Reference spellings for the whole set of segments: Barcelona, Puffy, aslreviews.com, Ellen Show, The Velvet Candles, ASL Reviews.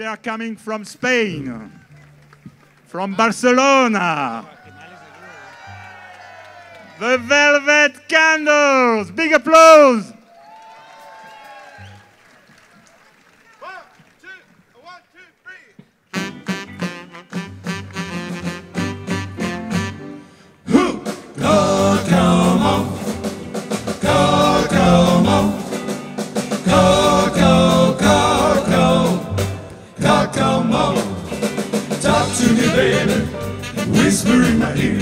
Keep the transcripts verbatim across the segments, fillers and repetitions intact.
they are coming from Spain, from Barcelona. The Velvet Candles, big applause. Whisper in my ear,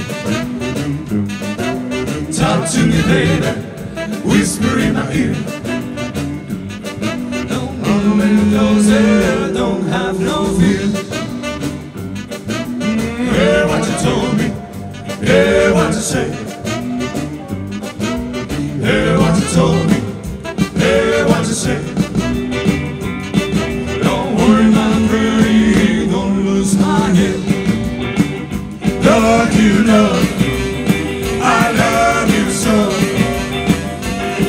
talk to me, baby. Whisper in my ear. All the windows there don't have no fear. Hear what you told me, hear what you say. Hear what you told me, hear what you say. Don't worry, my pretty, don't lose my head. Love you, love you, I love you so.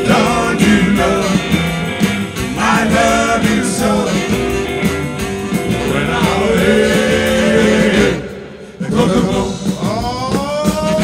Love you, love you, I love you so. When I'm away, go, go, go. Oh,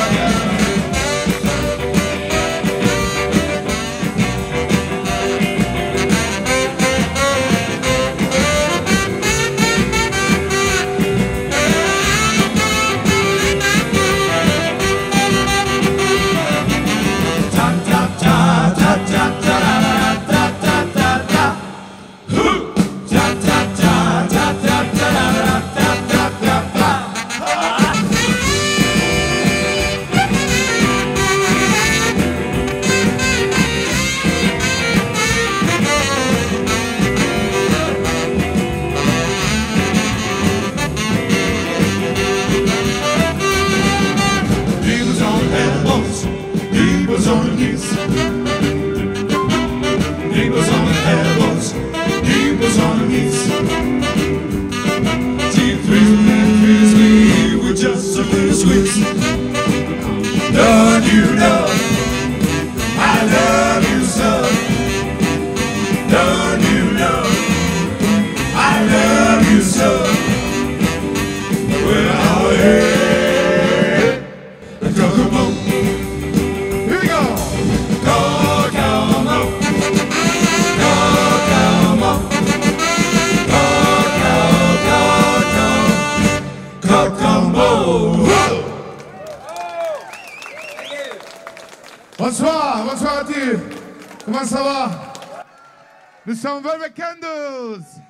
love you, love, I love you so. Love you, love, I love you so. We're all here, the cocoa. Here we go. Cocoa, cocoa, cocoa, cocoa, cocoa. Bonsoir, bonsoir à tous. Comment ça va? Nous sommes Velvet Candles.